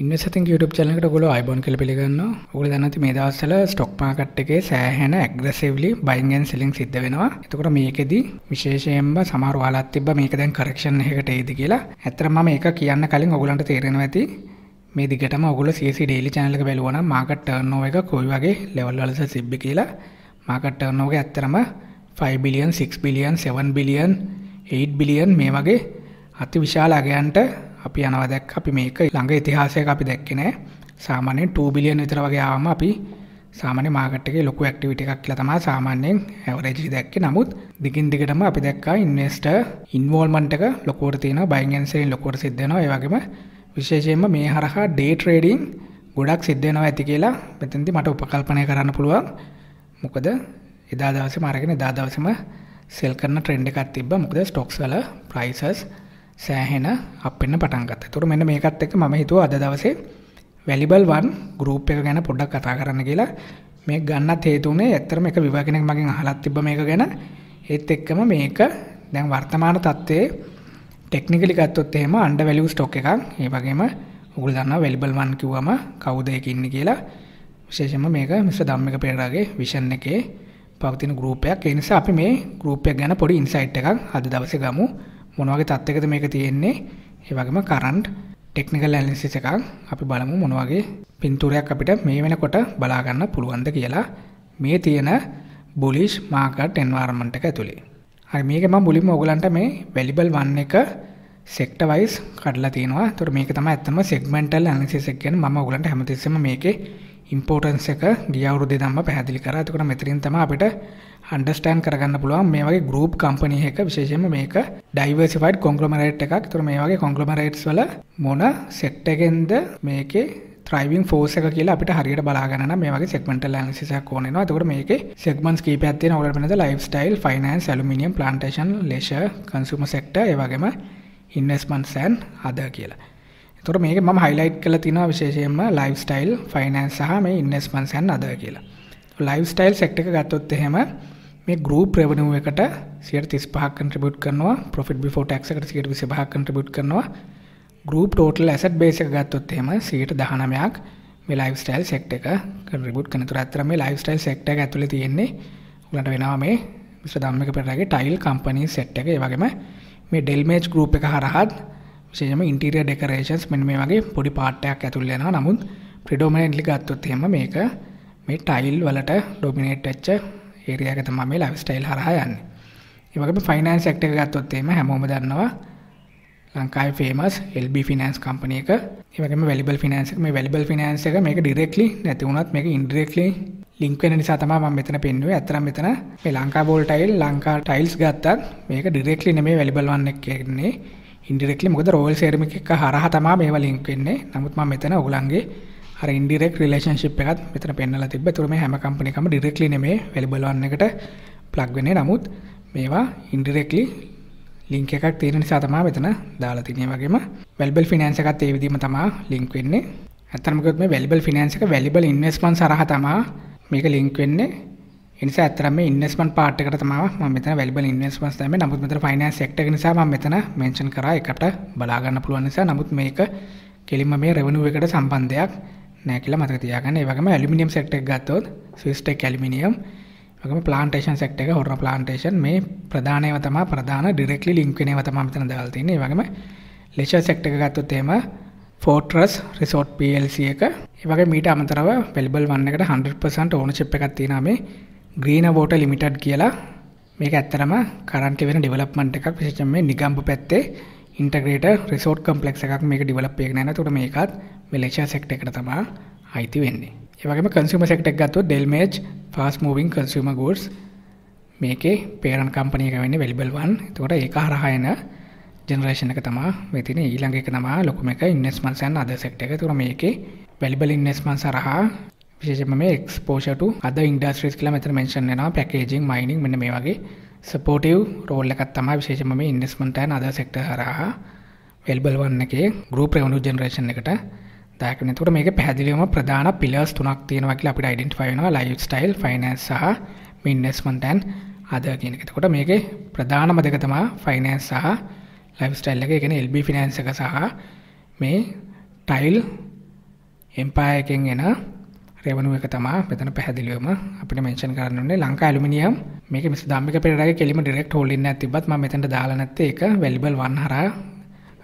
ඉන්වෙස්ටින් YouTube channel එකට ඔයගොල්ලෝ ආයිබෝන් කියලා පිළිගන්නවා. ඔයගොල්ලෝ දන්නවා මේ දවස්වල stock market එකේ සෑහෙන aggressively buying and selling සිද්ධ වෙනවා. එතකොට මේකෙදි විශේෂයෙන්ම සමහර ඔයාලත් තිබ්බා මේක දැන් correction එකකට එයිද කියලා. ඇත්තටම මම ඒක කියන්න කලින් ඔයගොල්ලන්ට තේරෙනවා ඇති. මේ දිගටම ඔයගොල්ලෝ CC daily channel එක බලුවා නම් market turnover එක කොයි වගේ level වලද තිබ්බේ කියලා. Market turnover එක ඇත්තටම 5 billion, 6 billion, 7 billion, 8 billion මේ වගේ අති විශාල අගයන්ට අපි යනවා දැක්ක අපි මේක ළඟ ඉතිහාසයක අපි දැක්කේ නෑ සාමාන්‍යයෙන් 2 බිලියන් විතර වගේ ආවම අපි සාමාන්‍ය මාකට් එකේ ලොකු ඇක්ටිවිටි එකක් කියලා තමයි සාමාන්‍යයෙන් ඇවරේජ් දැක්කේ නමුත් දිගින් දිගටම අපි දැක්කා ඉන්වෙස්ටර් ඉන්වෝල්වමන්ට් එක ලොකුවට තියෙනවා බයින් ඇන් සෙලින් ලොකුවට සිද්ධ වෙනවා ඒ වගේම විශේෂයෙන්ම මේ හරහා ඩේ ට්‍රේඩින් ගොඩක් සිද්ධ වෙනවා ඇති කියලා මෙතෙන්දී මට උපකල්පනය කරන්න පුළුවන් මොකද එදා දවසේම අරගෙන එදා දවසේම සෙල් කරන ට්‍රෙන්ඩ් එකක් තිබ්බා මොකද ස්ටොක්ස් වල ප්‍රයිසස් සෑහෙන අප් වෙන්න පටන් ගත්තා. ඒතකොට මෙන්න මේකත් එක්ක මම හිතුවා අද දවසේ Vallibel One group එක ගැන පොඩ්ඩක් කතා කරන්න කියලා. මේක ගන්නත් හේතු උනේ ඇත්තටම එක විවා කෙනෙක් මගෙන් අහලා තිබ්බා මේක ගැන. ඒත් එක්කම මේක දැන් වර්තමාන තත්ත්වයේ ටෙක්නිකලි ගත්තොත් එහෙම අන්ඩර් වැලියු ස්ටොක් එකක්. ඒ වගේම ඔයගොල්ලෝ දන්නවා Vallibel One කිව්වම කවුද ඒක ඉන්නේ කියලා. විශේෂයෙන්ම මේක මිස්ටර් ධම්මික පෙරේරාගේ විෂන් එකේ පවතින group එකක්. ඒ නිසා අපි මේ group එක ගැන පොඩි insight එකක් අද දවසේ ගමු. මොන වගේ තත්යකද මේක තියෙන්නේ ඒ වගේම කරන්ට් ටෙක්නිකල් ඇනලිසිස් එකක් අපි බලමු මොන වගේ පින්තූරයක් අපිට මේ වෙනකොට බලා ගන්න පුළුවන්ද කියලා මේ තියෙන bullish market environment එක ඇතුලේ. හරි මේක මම මුලින්ම ඔයගලන්ට මේ Vallibel One එක sector wise කඩලා තිනවා. ඒතර මේක තමයි ඇත්තම segmental analysis එක කියන්නේ මම ඔයගලන්ට හැමතිස්සෙම මේකේ importance එක ගිය අවුරුද්දේ ධම්ම පැහැදිලි කරා. ඒතකොට මෙතනින් තමයි අපිට understand කරගන්න පුළුවන් මේ වගේ group company එක විශේෂයෙන්ම මේක diversified conglomerate එකක්. ඒතකොට මේ වගේ conglomerates වල මොන sector එකෙන්ද මේකේ thriving force එක කියලා අපිට හරියට බලා ගන්න නම් මේ වගේ segmental analysis එකක් ඕන වෙනවා. ඒතකොට මේකේ segments කීපයක් තියෙනවා. ඔයාලට වෙනද lifestyle, finance, aluminium, plantation, leisure, consumer sector, ඒ වගේම investments and other කියලා. තොර මේක මම highlight කරලා තිනවා විශේෂයෙන්ම lifestyle finance සහ මේ investments and other කියලා. lifestyle sector එක ගත්තොත් එහෙම මේ group revenue එකට 35% contribute කරනවා, profit before tax එකට 25% contribute කරනවා. group total asset base එක ගත්තොත් එහෙම 19%ක් මේ lifestyle sector එක contribute කරන. ඒතර අතර මේ lifestyle sector එක ඇතුලේ තියෙන්නේ උගලන්ට වෙනවා මේ මිස්ටර් ධම්මික පෙරේරාගේ tile company set එක. ඒ වගේම මේ Delmage group එක හරහාත් විශේෂයෙන්ම ඉන්ටීරියර් ඩෙකොරේෂන්ස් මෙන්න මේ වගේ පොඩි පාර්ට් එකක් ඇතුළේ යනවා. නමුත් ප්‍රෙඩොමිනන්ට්ලි ගත්තොත් එහෙම මේක මේ ටයිල් වලට ඩොමිනේට් වෙච්ච ඒරියා එක තමයි මේ ලයිෆ් ස්ටයිල් හරහා යන්නේ. ඒ වගේම ෆයිනෑන්ස් සෙක්ටර් එක ගත්තොත් එහෙම හැමෝම දන්නවා ලංකාවේ ෆේමස් LB Finance කම්පැනි එක. ඒ වගේම Vallibel Finance එක මේ Vallibel Finance එක මේක ඩිරෙක්ට්ලි නැති වුණත් මේක ඉන්ඩිරෙක්ට්ලි ලින්ක් වෙන නිසා තමයි මම මෙතන පෙන්නුවේ. ඇත්තටම මෙතන මේ Lanka wall tile Lanka tiles ගත්තත් මේක ඩිරෙක්ට්ලි නෙමෙයි Vallibel One එකේ ඉන්නේ. ඉන්ඩිරෙක්ට්ලි මොකද රෝල් සෙරමික් එක හරහා තමයි මේවා ලින්ක් වෙන්නේ. නමුත් මම මෙතන ඔයගලන්ගේ අර ඉන්ඩිරෙක්ට් රිලේෂන්ෂිප් එකත් මෙතන පෙන්නලා තිබ්බා. ඒතර මේ හැම කම්පැනි එකම ඩිරෙක්ට්ලි නෙමෙයි Vallibel One එකට ප්ලග් වෙන්නේ. නමුත් මේවා ඉන්ඩිරෙක්ට්ලි ලින්ක් එකක් තියෙන නිසා තමයි මෙතන දාලා තියෙන්නේ. ඒ වගේම Vallibel Finance එකත් ඒ විදිහම තමයි ලින්ක් වෙන්නේ. ඇත්තටම කිව්වොත් මේ Vallibel Finance එක Vallibel Investments හරහා තමයි මේක ලින්ක් වෙන්නේ. ඒ නිසා ඇත්තටම මේ ඉන්වෙස්ට්මන්ට් පාර්ට් එකට තමයි මම මෙතන Vallibel Investments දැම්මේ. නමුත් මෙතන ෆයිනෑන්ස් සෙක්ටර් එක නිසා මම මෙතන මෙන්ෂන් කරා එකට බලා ගන්න පුළුවන් නිසා. නමුත් මේක කෙලින්ම මේ රෙවෙනියු එකට සම්බන්ධයක් නැහැ කියලා මතක තියාගන්න. ඒ වගේම ඇලුමිනියම් සෙක්ටර් එක ගත්තොත් Swisstek Aluminium, ඒ වගේම ප්ලාන්ටේෂන් සෙක්ටර් එක හොරන ප්ලාන්ටේෂන් මේ ප්‍රධාන ඒවා තමයි ප්‍රධාන ඩිරෙක්ට්ලි ලින්ක් වෙන ඒවා තමයි මෙතන දාලා තියෙන්නේ. ඒ වගේම ලෙෂර් සෙක්ටර් එක ගත්තොත් එහෙම Fortress Resort PLC එක. ඒ වගේ මීට අමතරව Vallibel One එකට 100% ownership එකක් තියෙනවා මේ Green Water Limited කියලා. මේක ඇත්තටම කරන්ට්ලි වෙන ඩෙවලොප්මන්ට් එකක්. විශේෂයෙන් මේ නිගම්බ පැත්තේ ඉන්ටග්‍රේටඩ් රිසෝට් කොම්ප්ලෙක්ස් එකක් මේක ඩෙවලොප් වෙගෙන යනවා. ඒකට මේකත් මැලේසියා සෙක්ටර් එකට තමයි අයිති වෙන්නේ. ඒ වගේම කන්සියුමර් සෙක්ටර් එක ගත්තොත් Delmage Fast Moving Consumer Goods මේකේ parent company එක වෙන්නේ Vallibel One. ඒකට ඒක හරහා එන generation එක තමයි මේ තියෙන ඊළඟ එක තමයි ලොකුම එක investments and other sector එක. ඒකට මේකේ Vallibel Investments හරහා විශේෂයෙන්ම මේ exposure to other industries කියලා මෙතන mention වෙනවා. packaging, mining මෙන්න මේ වගේ supportive role එකක් තමයි විශේෂයෙන්ම මේ investment and other sector හරහා Vallibel One එකේ group revenue generation එකට දායක වෙනවා. ඒකට මේකේ පැහැදිලිවම ප්‍රධාන pillars තුනක් තියෙනවා කියලා අපිට identify වෙනවා. lifestyle, finance සහ මේ investment and other කියන එක. ඒකට මේකේ ප්‍රධානම දෙක තමයි finance සහ lifestyle එක. ඒ කියන්නේ LB Finance එක සහ මේ tile එම්පයර් එකෙන් එන revenue එක තමයි මෙතන පැහැදිලිවම අපිට mention කරන්න ඕනේ ලංකා ඇලුමිනියම්. මේක මිස්ටර් ධම්මික පෙරේරාගේ කෙලිම direct holding එකක් තිබ්බත් මම මෙතනට දාලා නැත්තේ ඒක Vallibel One හරහා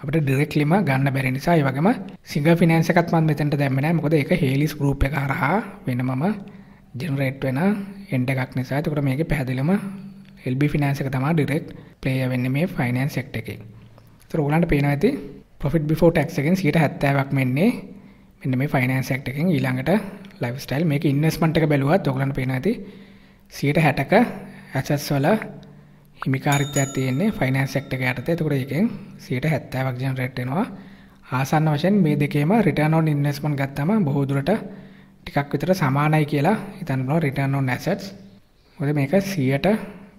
අපිට directlyම ගන්න බැරි නිසා ඒ වගේම Singer Finance එකත් මම මෙතනට දැම්මේ නැහැ. මොකද ඒක Hayleys Group එක හරහා වෙනමම generate වෙන end එකක් නිසා. ඒකට මේකේ පැහැදිලිවම LB Finance එක තමයි direct player වෙන්නේ මේ finance sector එකේ. ඒතර ඕගලන්ට පේනවා ඇති profit before tax එකෙන් 70%ක් මෙන්නේ මෙන්න මේ finance sector එකෙන් ඊළඟට lifestyle මේක investment එක බැලුවත් ඔයගලන්ට පේනවා ඇති 60%ක assets වල හිමිකාරීත්වයක් තියෙන්නේ finance sector එක යටතේ. ඒතකොට ඒකෙන් 70%ක් generate වෙනවා. ආසන්න වශයෙන් මේ දෙකේම return on investment ගත්තම බොහෝ දුරට ටිකක් විතර සමානයි කියලා හිතන්න පුළුවන් return on assets. මොකද මේක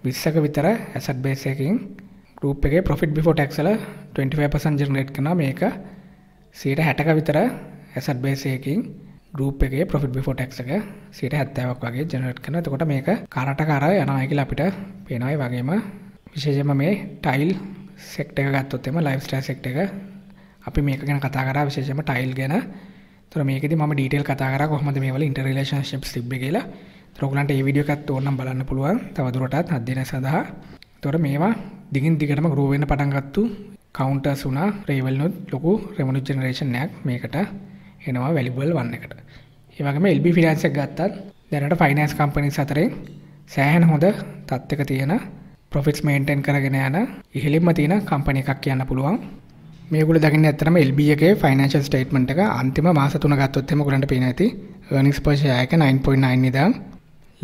20ක විතර asset base එකකින් group එකේ profit before tax වල 25% generate කරනවා. මේක 60ක විතර asset base එකකින් group එකේ profit before tax එක 70%ක් වගේ generate කරනවා. එතකොට මේක කරට කර යනවා කියලා අපිට පේනවා. ඒ වගේම විශේෂයෙන්ම මේ tile sector එක ගත්තොත් එම lifestyle sector එක අපි මේක ගැන කතා කරා විශේෂයෙන්ම tile ගැන. ඒතර මේකෙදි මම detail කතා කරා කොහොමද මේ වල interrelationships තිබ්බේ කියලා. ඔයගලන්ට මේ වීඩියෝ එකත් ඕනනම් බලන්න පුළුවන් තවදුරටත් අධ්‍යයනය සඳහා. ඒතොර මේවා දිගින් දිගටම grow වෙන්න පටන් ගත්තු counters උනා revenue ලොකු revenue generation එකක් මේකට එනවා Vallibel One එකට. ඒ වගේම LB Finance එක ගත්තත් දැනට finance companies අතරින් සෑහෙන හොඳ තත්ත්වයක තියෙන profits maintain කරගෙන යන ඉහළින්ම තියෙන company එකක් කියන්න පුළුවන්. මේගොල්ලෝ දකින්නේ ඇත්තටම LB එකේ financial statement එක අන්තිම මාස 3 ගත්තොත් එහෙම ඔයගලන්ට පේන ඇති earnings per share එක 9.9 ඉඳන්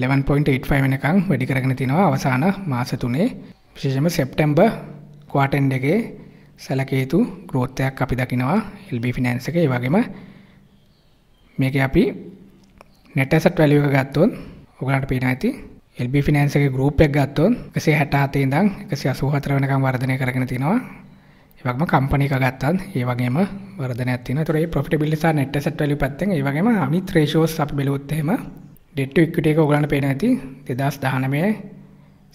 11.85 වෙනකම් වැඩි කරගෙන තිනවා අවසාන මාස 3. විශේෂයෙන්ම සැප්තැම්බර් ක්වාටර් එන්ඩ් එකේ සැලකිය යුතු growth එකක් අපි දකිනවා LB Finance එකේ. ඒ වගේම මේකේ අපි net asset value එක ගත්තොත් ඔයගලන්ට පේන ඇති LB Finance එකේ group එක ගත්තොත් 167 ඉඳන් 184 වෙනකම් වර්ධනය කරගෙන තිනවා. ඒ වගේම company එක ගත්තත් ඒ වගේම වර්ධනයක් තියෙනවා. ඒතකොට මේ profitability සහ net asset value පැත්තෙන් ඒ වගේම අනිත් ratios අපි බලුවොත් එහෙම debt to equity එක ඔයගලන්ට පේන ඇති 2019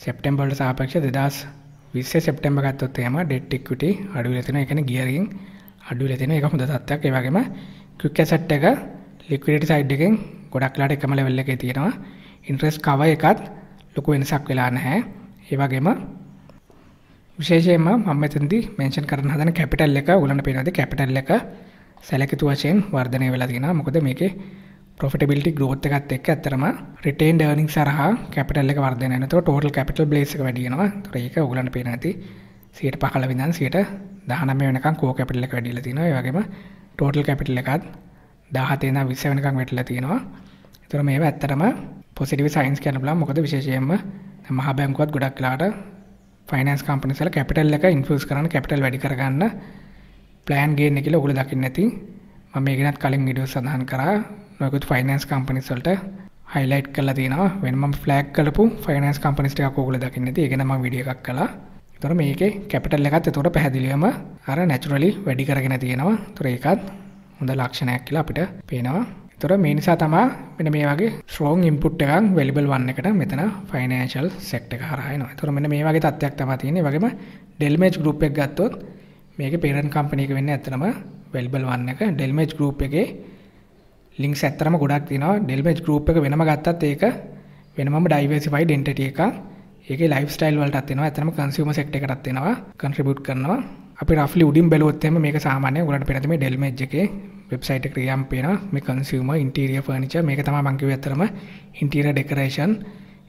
සැප්තැම්බර් වලට සාපේක්ෂව 2020 සැප්තැම්බර් ගත්තොත් එහෙම debt to equity අඩු වෙලා තියෙනවා. ඒ කියන්නේ gearing අඩු වෙලා තියෙනවා. ඒක හොඳ තත්ත්වයක්. ඒ වගේම quick asset එක liquidity side එකෙන් ගොඩක් වෙලාට එකම level එකේ තියෙනවා. interest cover එකත් ලොකු වෙනසක් වෙලා නැහැ. ඒ වගේම විශේෂයෙන්ම මම මෙතනදී mention කරන්න හදන capital එක ඔයගලන්ට පේන ඇති capital එක සැලකිතු වශයෙන් වර්ධනය වෙලා තියෙනවා. මොකද මේකේ profitability growth එකත් එක්ක ඇත්තටම retained earnings හරහා capital එක වර්ධනය වෙනවා. ඒතකොට total capital base එක වැඩි වෙනවා. ඒතකොට ඒක ඔයගලන්ට පේන ඇති 15% ඉඳන් 19 වෙනකම් core capital එක වැඩි වෙලා තියෙනවා. ඒ වගේම total capital එකත් 17 ඉඳන් 20 වෙනකම් වැඩිලා තියෙනවා. ඒතකොට මේවා ඇත්තටම positive signs කියන්න බලන්න. මොකද විශේෂයෙන්ම මහා බැංකුවත් ගොඩක් වෙලාට finance companies වල capital එක infuse කරන්න capital වැඩි කරගන්න plan gain එක කියලා ඔයගොල්ලෝ දකින්න ඇති. මම මේක ගැනත් කලින් videos සඳහන් කරා. නොයෙකුත් ෆයිනෑන්ස් කම්පනිස් වලට highlight කරලා තියෙනවා. වෙනම flag කරපු ෆයිනෑන්ස් කම්පනිස් ටිකක් ඕගොල්ලෝ දකින්න ඇති. ඒක ගැන මම වීඩියෝ එකක් කළා. ඒතොර මේකේ capital එකත් ඒතොර පැහැදිලිවම අර naturally වැඩි කරගෙන තියෙනවා. ඒතොර ඒකත් හොඳ ලක්ෂණයක් කියලා අපිට පේනවා. ඒතොර මේ නිසා තමයි මෙන්න මේ වගේ strong input එකක් Vallibel One එකට මෙතන financial sector එක හරහා එනවා. ඒතොර මෙන්න මේ වගේ තත්ත්වයක් තමයි තියෙන්නේ. ඒ වගේම Delmage Group එක ගත්තොත් මේකේ parent company එක වෙන්නේ ඇත්තටම Vallibel One එක. Delmage Group එකේ ලින්ක්ස් ඇත්තරම ගොඩක් තියෙනවා. Delmage Group එක වෙනම ගත්තත් ඒක වෙනමම diversified entity එකක්. ඒකේ lifestyle වලටත් එනවා. ඇත්තරම consumer sector එකටත් එනවා. contribute කරනවා. අපි roughly උඩින් බැලුවොත් එහෙම මේක සාමාන්‍යයෙන් ඔයාලට පේන මේ Delmage එකේ website එක ක්‍රියාම් පේනවා. මේ consumer interior furniture මේක තමයි මම කිව්වේ ඇත්තරම interior decoration.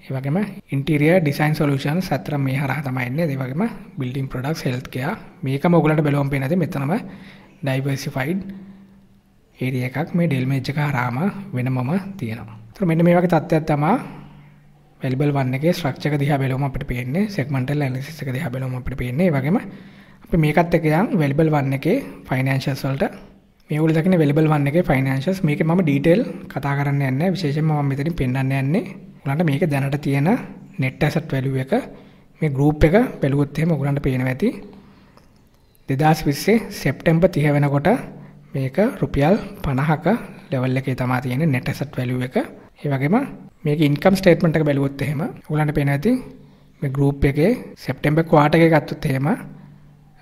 ඒ වගේම interior design solutions ඇත්තරම මේ හරහා තමයි එන්නේ. ඒ වගේම building products healthcare මේකම ඔයාලට බලවම් පේන ඇති මෙතනම diversified area එකක් මේ Delmage එක හරහාම වෙනමම තියෙනවා. ඒතර මෙන්න මේ වගේ තත්ත්වයක් තමයි Vallibel One එකේ structure එක දිහා බලවම අපිට පේන්නේ. segmental analysis එක දිහා බලවම අපිට පේන්නේ. ඒ වගේම අපි මේකත් එක්ක යන් Vallibel One එකේ financials වලට මේ වල දකින්න Vallibel One එකේ financials මේකේ මම detail කතා කරන්න යන්නේ නැහැ. විශේෂයෙන්ම මම මෙතනින් පෙන්නන්න යන්නේ ඔයාලට මේක දැනට තියෙන net asset value එක මේ group එක බැලුවොත් එහෙම ඔයාලට පේනවා ඇති 2020 සැප්තැම්බර් 30 වෙනකොට මේක රුපියල් 50ක level එකේ තමයි තියෙන්නේ net asset value එක. ඒ වගේම මේක income statement එක බැලුවොත් එහෙම ඔයගලන්ට පේන ඇති මේ group එකේ September quarter එකේ ගත්තොත් එහෙම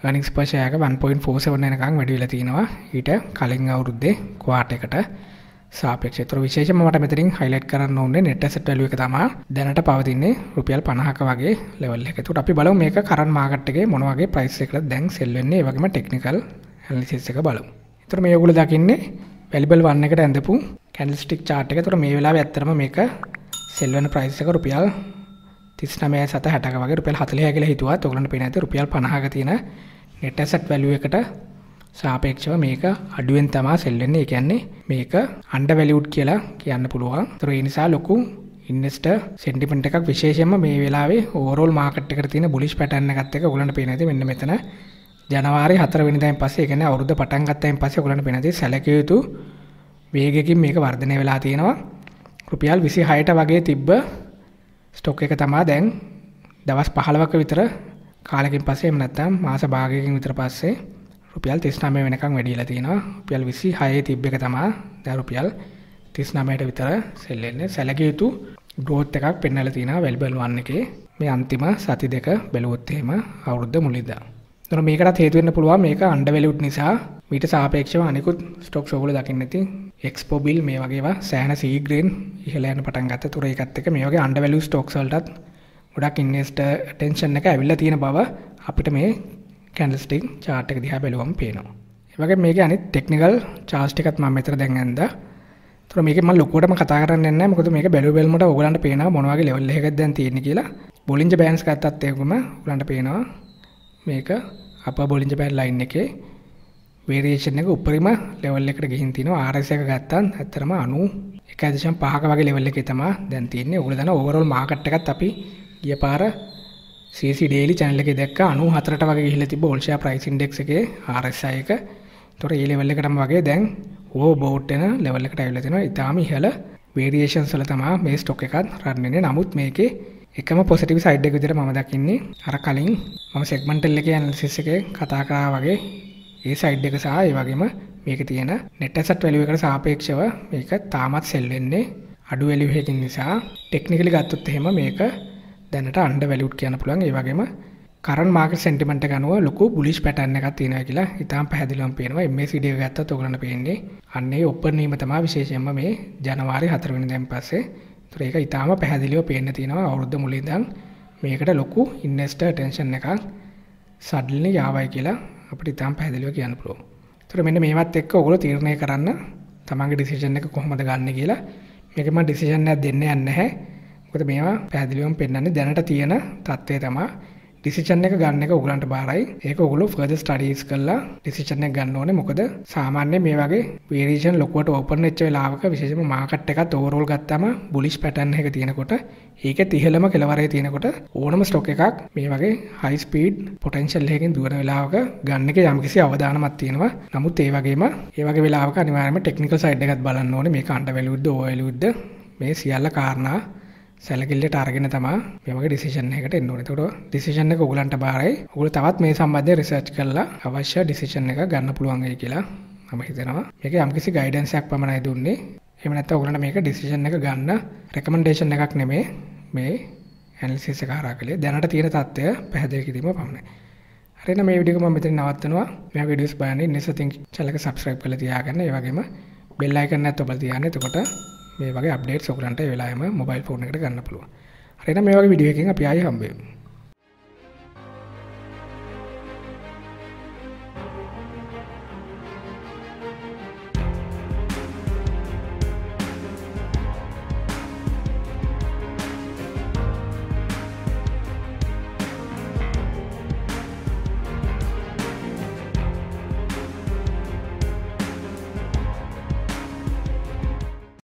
earnings per share එක 1.47 වෙනකන් වැඩි වෙලා තිනවා ඊට කලින් අවුරුද්දේ quarter එකට. සාපේක්ෂ. ඒතර විශේෂයෙන්ම මට මෙතනින් highlight කරන්න ඕනේ net asset value එක තමයි දැනට පවතින්නේ රුපියල් 50ක වගේ level එක. ඒකට අපි බලමු මේක current market එකේ මොන වගේ price එකකටද දැන් sell වෙන්නේ. ඒ වගේම technical analysis එක බලමු. ඒතර මේ ඔයගොල්ලෝ දකින්නේ Vallibel One එකට ඇඳපු candlestick chart එක. ඒතර මේ වෙලාවේ ඇත්තටම මේක sell වෙන price එක රුපියල් 39.60ක වගේ රුපියල් 40 කියලා හිතුවත් ඔයගොල්ලන්ට පේන ඇති රුපියල් 50ක තියෙන net asset value එකට සාපේක්ෂව මේක අඩුවෙන් තමයි sell වෙන්නේ. ඒ කියන්නේ මේක undervalued කියලා කියන්න පුළුවන්. ඒතර ඒ නිසා ලොකු investor sentiment එකක් විශේෂයෙන්ම මේ වෙලාවේ overall market එකට තියෙන bullish pattern එකත් එක්ක ඔයගොල්ලන්ට පේන ඇති මෙන්න මෙතන ජනවාරි 4 වෙනිදායින් පස්සේ ඒ කියන්නේ අවුරුද්ද පටන් ගත්තායින් පස්සේ ඔයගොල්ලන්ට පේන ඇති සැලකිය යුතු වේගයකින් මේක වර්ධනය වෙලා තියෙනවා. රුපියල් 26ට වගේ තිබ්බ stock එක තමයි දැන් දවස් 15ක විතර කාලෙකින් පස්සේ එහෙම නැත්නම් මාස භාගයකින් විතර පස්සේ රුපියල් 39 වෙනකන් වැඩිලා තිනවා. රුපියල් 26 තිබ්බ එක තමයි දැන් රුපියල් 39ට විතර sell වෙන්නේ. සැලකිය යුතු growth එකක් පෙන්වලා තිනවා Vallibel One එකේ මේ අන්තිම සති දෙක බැලුවොත් එහෙම අවුරුද්ද මුලින්දා. ඒතර මේකටත් හේතු වෙන්න පුළුවන් මේක undervalued නිසා මීට සාපේක්ෂව අනිකුත් stocks ඔයගොල්ලෝ දකින්න ඇති Expo Bill මේ වගේ ඒවා සෑහන sea grain ඉහළ යන පටන් ගත්තා. ඒතර ඒකත් එක්ක මේ වගේ undervalued stocks වලටත් ගොඩක් investor attention එක ඇවිල්ලා තියෙන බව අපිට මේ candlestick chart එක දිහා බලුවම පේනවා. ඒ වගේ මේකේ අනිත් technical chart එකත් මම මෙතන දැන් ඇඳලා. ඒතර මේකේ මම ලොකුවටම කතා කරන්න යන්නේ නැහැ. මොකද මේක බැලු බැලමට ඕගලන්ට පේනවා මොන වගේ level එකකද දැන් තියෙන්නේ කියලා. Bollinger Bands ගත්තත් ඒකම ඕගලන්ට පේනවා මේක upper Bollinger Band line එකේ variation එක උඩරිම level එකට ගිහින් තිනවා. RSI එක ගත්තත් ඇත්තටම 91.5ක වගේ level එකේ තමයි දැන් තියෙන්නේ. ඕගොල්ලෝ දන්නවා overall market එකත් අපි ගිය පාර CC daily channel එකේ දැක්ක 94ට වගේ ගිහිල්ලා තිබ්බ all share price index එකේ RSI එක. ඒතොර ඒ level එකටම වගේ දැන් overbought වෙන level එකට ආවිලා තිනවා. ඊටාම ඉහළ variations වල තමයි මේ stock එකත් run වෙන්නේ. නමුත් මේකේ එකම positive side එක විදිහට මම දකින්නේ අර කලින් මම segmental එකේ analysis එකේ කතා කරා වගේ ඒ side එක සහ ඒ වගේම මේකේ තියෙන net asset value එකට සාපේක්ෂව මේක තාමත් sell වෙන්නේ අඩු value එකකින් නිසා. technically ගත්තොත් එහෙම මේක දැනට undervalued කියන්න පුළුවන්. ඒ වගේම current market sentiment එක අනුව ලොකු bullish pattern එකක් තියෙනවා කියලා ඉතාම පැහැදිලිවම පේනවා. MACD එක ගත්තත් ඔයගොල්ලන්ට පේන්නේ අන්න ඒ open වීම තමයි විශේෂයෙන්ම මේ ජනවාරි 4 වෙනිදාන් පස්සේ. ඒතර ඒක ඉතාම පැහැදිලිව පේන්න තියෙනවා අවුරුද්ද මුලින් ඉඳන් මේකට ලොකු investor attention එකක් suddenly යාවයි කියලා අපිට ඉතාම පැහැදිලිව කියන්න පුළුවන්. ඒතර මෙන්න මේවත් එක්ක ඔයගොල්ලෝ තීරණය කරන්න තමන්ගේ decision එක කොහොමද ගන්න කියලා. මේක මම decision එකක් දෙන්න යන්නේ නැහැ. මොකද මේවා පැහැදිලිවම පෙන්නන්නේ දැනට තියෙන තත්ත්වය තමයි ඩිසිෂන් එක ගන්න එක උගලන්ට බාරයි. ඒක උගලෝ further studies කරලා ඩිසිෂන් එක ගන්න ඕනේ. මොකද සාමාන්‍යයෙන් මේ වගේ variation ලොකුවට open වෙච්ච වෙලාවක විශේෂයෙන්ම market එකත් overall ගත්තම bullish pattern එක තියෙනකොට ඒකත් ඉහළම කෙළවරේ තියෙනකොට ඕනම stock එකක් මේ වගේ high speed potential එකකින් දුවන වෙලාවක ගන්න එක යම්කිසි අවධානමක් තියෙනවා. නමුත් ඒ වගේ වෙලාවක අනිවාර්යයෙන්ම technical side එකත් බලන්න ඕනේ. මේක undervalued overvalued මේ සියල්ල කාරණා සැලකිල්ලට අරගෙන තමයි මේ වගේ ඩිසිෂන් එකකට එන්න ඕනේ. ඒතකොට ඩිසිෂන් එක ඔයගලන්ට බාරයි. ඔයගොල්ලෝ තවත් මේ සම්බන්ධයෙන් රිසර්ච් කරලා අවශ්‍ය ඩිසිෂන් එක ගන්න පුළුවන් වෙයි කියලා මම හිතනවා. මේක යම්කිසි ගයිඩන්ස් එකක් පමණයි දුන්නේ. එහෙම නැත්නම් ඔයගලන්ට මේක ඩිසිෂන් එක ගන්න රෙකමෙන්ඩේෂන් එකක් නෙමෙයි මේ ඇනලිසිස් එක හරහා කළේ. දැනට තියෙන තත්ත්වය පැහැදිලි කිරීම පමණයි. හරි එහෙනම් මේ වීඩියෝ එක මම මෙතන නවත්තනවා. මේ වීඩියෝස් බලන්න ඉන්නස තින්ක් channel එක subscribe කරලා තියාගන්න. ඒ වගේම bell icon එකත් ඔබලා තියාගන්න. එතකොට මේ වගේ අප්ඩේට්ස් ඔයගලන්ට ඒ වෙලාවෙම මොබයිල් ෆෝන් එකට ගන්න පුළුවන්. හරි එහෙනම් මේ වගේ වීඩියෝ එකකින් අපි ආයෙ හම්බ වෙමු.